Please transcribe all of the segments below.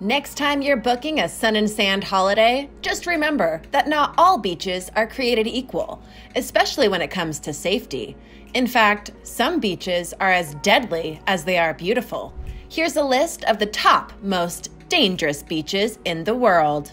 Next time you're booking a sun and sand holiday, just remember that not all beaches are created equal, especially when it comes to safety. In fact, some beaches are as deadly as they are beautiful. Here's a list of the top most dangerous beaches in the world.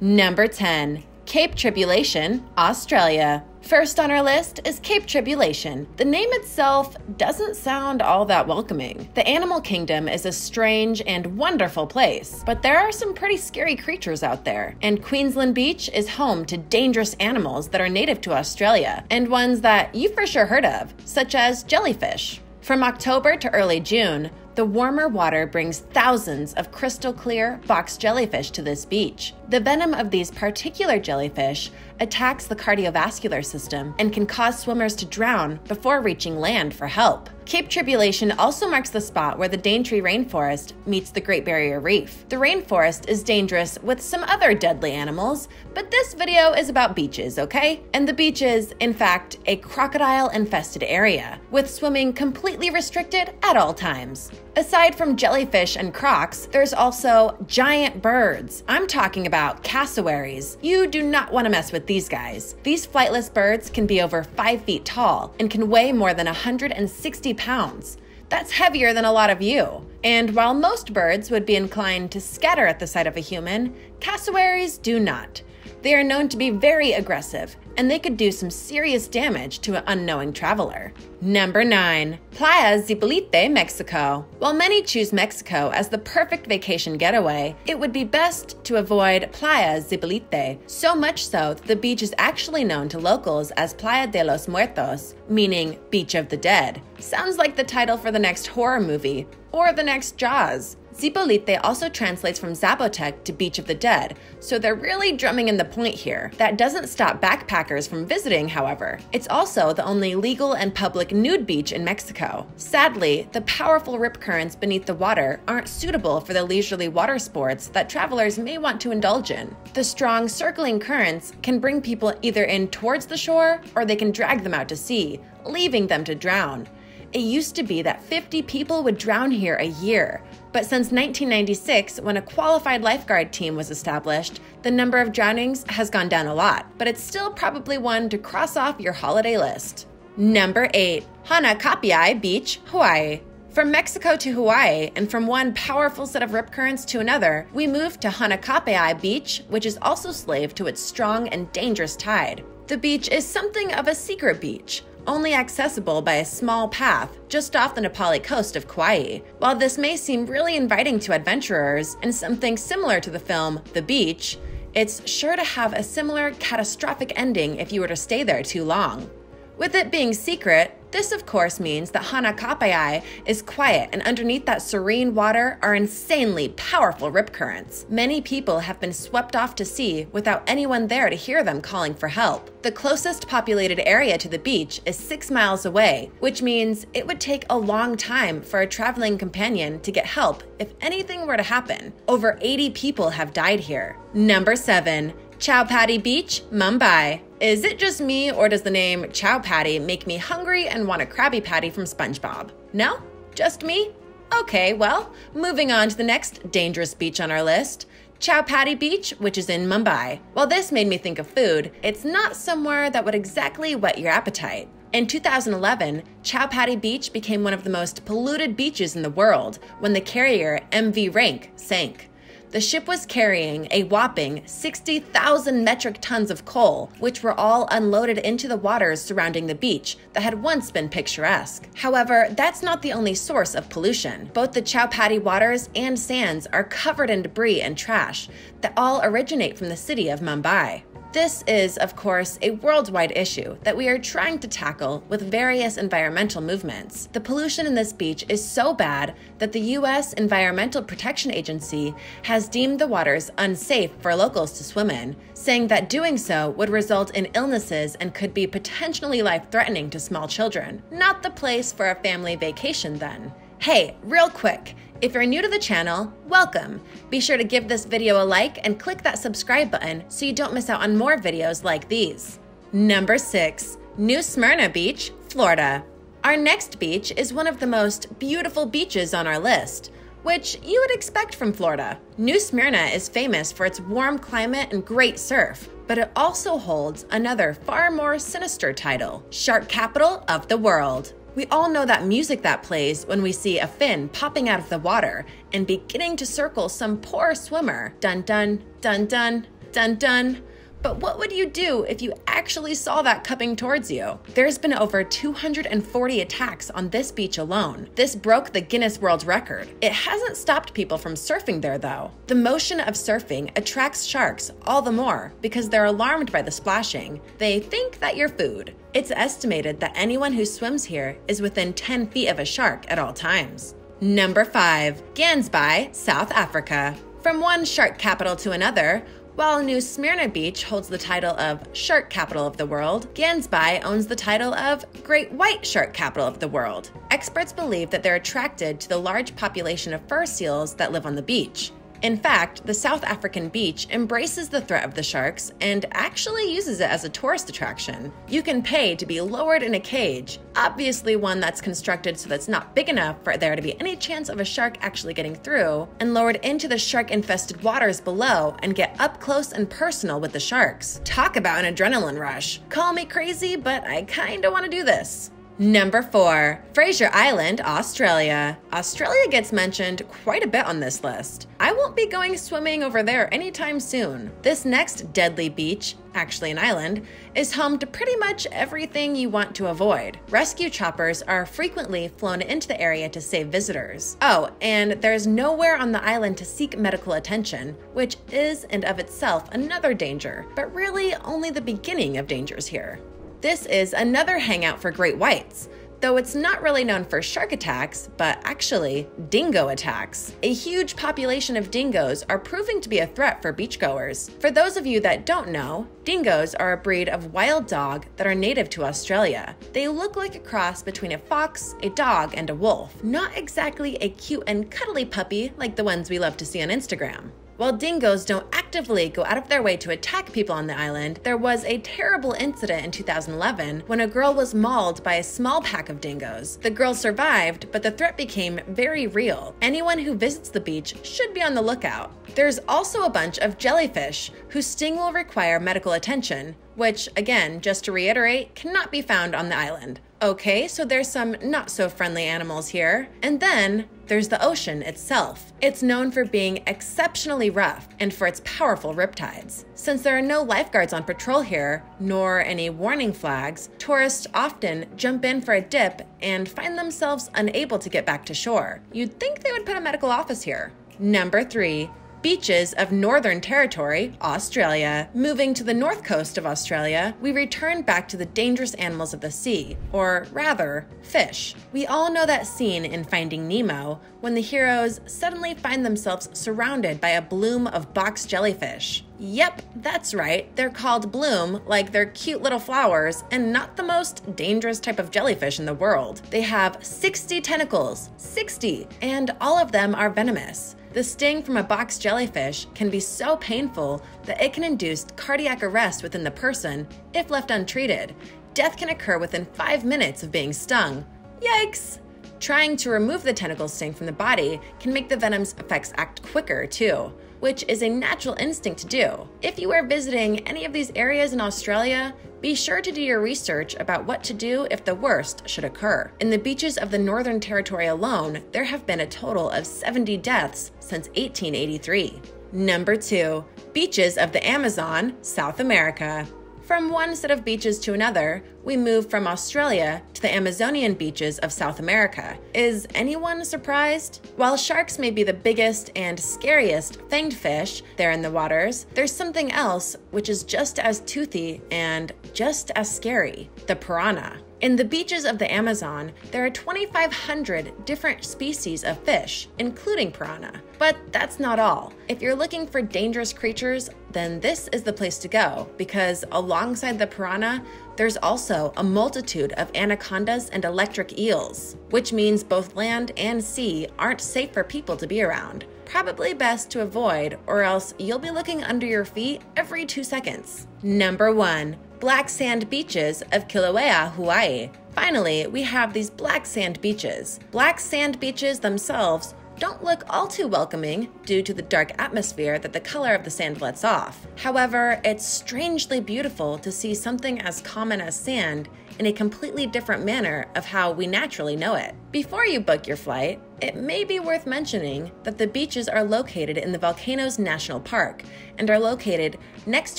Number 10, Cape Tribulation, Australia. First on our list is Cape Tribulation. The name itself doesn't sound all that welcoming. The animal kingdom is a strange and wonderful place, but there are some pretty scary creatures out there. And Queensland Beach is home to dangerous animals that are native to Australia, and ones that you've for sure heard of, such as jellyfish. From October to early June, the warmer water brings thousands of crystal clear box jellyfish to this beach. The venom of these particular jellyfish attacks the cardiovascular system and can cause swimmers to drown before reaching land for help. Cape Tribulation also marks the spot where the Daintree Rainforest meets the Great Barrier Reef. The rainforest is dangerous with some other deadly animals, but this video is about beaches, okay? And the beach is, in fact, a crocodile-infested area, with swimming completely restricted at all times. Aside from jellyfish and crocs, there's also giant birds. I'm talking about cassowaries. You do not want to mess with these guys. These flightless birds can be over 5 feet tall and can weigh more than 160 pounds. That's heavier than a lot of you. And while most birds would be inclined to scatter at the sight of a human, cassowaries do not. They are known to be very aggressive, and they could do some serious damage to an unknowing traveler. Number 9. Playa Zipolite, Mexico. While many choose Mexico as the perfect vacation getaway, it would be best to avoid Playa Zipolite, so much so that the beach is actually known to locals as Playa de los Muertos, meaning Beach of the Dead. Sounds like the title for the next horror movie, or the next Jaws. Zipolite also translates from Zapotec to Beach of the Dead, so they're really drumming in the point here. That doesn't stop backpackers from visiting, however. It's also the only legal and public nude beach in Mexico. Sadly, the powerful rip currents beneath the water aren't suitable for the leisurely water sports that travelers may want to indulge in. The strong circling currents can bring people either in towards the shore or they can drag them out to sea, leaving them to drown. It used to be that 50 people would drown here a year, but since 1996, when a qualified lifeguard team was established, the number of drownings has gone down a lot, but it's still probably one to cross off your holiday list. Number 8. Hanakapiai Beach, Hawaii. From Mexico to Hawaii, and from one powerful set of rip currents to another, we move to Hanakapiai Beach, which is also slave to its strong and dangerous tide. The beach is something of a secret beach, only accessible by a small path just off the Napali coast of Kauai. While this may seem really inviting to adventurers and something similar to the film The Beach, it's sure to have a similar catastrophic ending if you were to stay there too long. With it being secret, this of course means that Hanakapiai is quiet, and underneath that serene water are insanely powerful rip currents. Many people have been swept off to sea without anyone there to hear them calling for help. The closest populated area to the beach is 6 miles away, which means it would take a long time for a traveling companion to get help if anything were to happen. Over 80 people have died here. Number 7. Chowpatty Beach, Mumbai. Is it just me, or does the name Chowpatty make me hungry and want a Krabby Patty from SpongeBob? No? Just me? Okay, well, moving on to the next dangerous beach on our list, Chowpatty Beach, which is in Mumbai. While this made me think of food, it's not somewhere that would exactly whet your appetite. In 2011, Chowpatty Beach became one of the most polluted beaches in the world when the carrier MV Rank sank. The ship was carrying a whopping 60,000 metric tons of coal, which were all unloaded into the waters surrounding the beach that had once been picturesque. However, that's not the only source of pollution. Both the Chowpatty waters and sands are covered in debris and trash that all originate from the city of Mumbai. This is, of course, a worldwide issue that we are trying to tackle with various environmental movements. The pollution in this beach is so bad that the U.S. Environmental Protection Agency has deemed the waters unsafe for locals to swim in, saying that doing so would result in illnesses and could be potentially life-threatening to small children. Not the place for a family vacation, then. Hey, real quick, if you're new to the channel, welcome! Be sure to give this video a like and click that subscribe button so you don't miss out on more videos like these. Number 6. New Smyrna Beach, Florida. Our next beach is one of the most beautiful beaches on our list. which you would expect from Florida. New Smyrna is famous for its warm climate and great surf, but it also holds another far more sinister title, Shark Capital of the World. We all know that music that plays when we see a fin popping out of the water and beginning to circle some poor swimmer. Dun dun, dun dun, dun dun. But what would you do if you actually saw that coming towards you? There's been over 240 attacks on this beach alone. This broke the Guinness World Record. It hasn't stopped people from surfing there though. The motion of surfing attracts sharks all the more because they're alarmed by the splashing. They think that you're food. It's estimated that anyone who swims here is within 10 feet of a shark at all times. Number 5. Gansbaai, South Africa. From one shark capital to another, while New Smyrna Beach holds the title of Shark Capital of the World, Gansbaai owns the title of Great White Shark Capital of the World. Experts believe that they're attracted to the large population of fur seals that live on the beach. In fact, the South African beach embraces the threat of the sharks and actually uses it as a tourist attraction. You can pay to be lowered in a cage, obviously one that's constructed so that's not big enough for there to be any chance of a shark actually getting through, and lowered into the shark-infested waters below and get up close and personal with the sharks. Talk about an adrenaline rush. Call me crazy, but I kinda wanna do this. Number 4. Fraser Island, Australia. Australia gets mentioned quite a bit on this list. I won't be going swimming over there anytime soon. This next deadly beach, actually an island, is home to pretty much everything you want to avoid. Rescue choppers are frequently flown into the area to save visitors. Oh, and there's nowhere on the island to seek medical attention, which is and of itself another danger, but really only the beginning of dangers here. This is another hangout for great whites, though it's not really known for shark attacks, but actually dingo attacks. A huge population of dingoes are proving to be a threat for beachgoers. For those of you that don't know, dingoes are a breed of wild dog that are native to Australia. They look like a cross between a fox, a dog, and a wolf. Not exactly a cute and cuddly puppy like the ones we love to see on Instagram. While dingoes don't actively go out of their way to attack people on the island, there was a terrible incident in 2011 when a girl was mauled by a small pack of dingoes. The girl survived, but the threat became very real. Anyone who visits the beach should be on the lookout. There's also a bunch of jellyfish, whose sting will require medical attention, which, again, just to reiterate, cannot be found on the island. Okay, so there's some not-so-friendly animals here. And then there's the ocean itself. It's known for being exceptionally rough and for its powerful riptides. Since there are no lifeguards on patrol here, nor any warning flags, tourists often jump in for a dip and find themselves unable to get back to shore. You'd think they would put a medical office here. Number 3. Beaches of Northern Territory, Australia. Moving to the north coast of Australia, we return back to the dangerous animals of the sea, or rather, fish. We all know that scene in Finding Nemo when the heroes suddenly find themselves surrounded by a bloom of box jellyfish. Yep, that's right, they're called bloom like they're cute little flowers and not the most dangerous type of jellyfish in the world. They have 60 tentacles, 60, and all of them are venomous. The sting from a box jellyfish can be so painful that it can induce cardiac arrest within the person if left untreated. Death can occur within 5 minutes of being stung. Yikes! Trying to remove the tentacle sting from the body can make the venom's effects act quicker too, which is a natural instinct to do. If you are visiting any of these areas in Australia, be sure to do your research about what to do if the worst should occur. In the beaches of the Northern Territory alone, there have been a total of 70 deaths since 1883. Number 2. Beaches of the Amazon, South America. From one set of beaches to another, we move from Australia to the Amazonian beaches of South America. Is anyone surprised? While sharks may be the biggest and scariest fanged fish there in the waters, there's something else which is just as toothy and just as scary, the piranha. In the beaches of the Amazon, there are 2,500 different species of fish, including piranha. But that's not all. If you're looking for dangerous creatures, then this is the place to go, because alongside the piranha, there's also a multitude of anacondas and electric eels, which means both land and sea aren't safe for people to be around. Probably best to avoid, or else you'll be looking under your feet every 2 seconds. Number 1. Black sand beaches of Kilauea, Hawaii. Finally, we have these black sand beaches. Black sand beaches themselves don't look all too welcoming due to the dark atmosphere that the color of the sand lets off. However, it's strangely beautiful to see something as common as sand in a completely different manner of how we naturally know it. Before you book your flight, it may be worth mentioning that the beaches are located in the Volcanoes National Park and are located next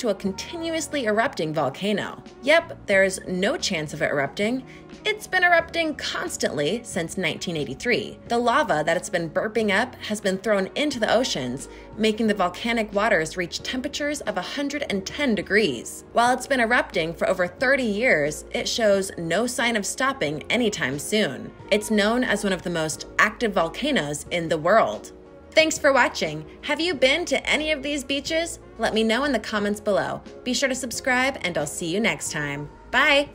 to a continuously erupting volcano. Yep, there's no chance of it erupting. It's been erupting constantly since 1983. The lava that it's been burping up has been thrown into the oceans, making the volcanic waters reach temperatures of 110 degrees. While it's been erupting for over 30 years, it shows no sign of stopping anytime soon. It's known as one of the most active volcanoes in the world. Thanks for watching. Have you been to any of these beaches? Let me know in the comments below. Be sure to subscribe and I'll see you next time. Bye!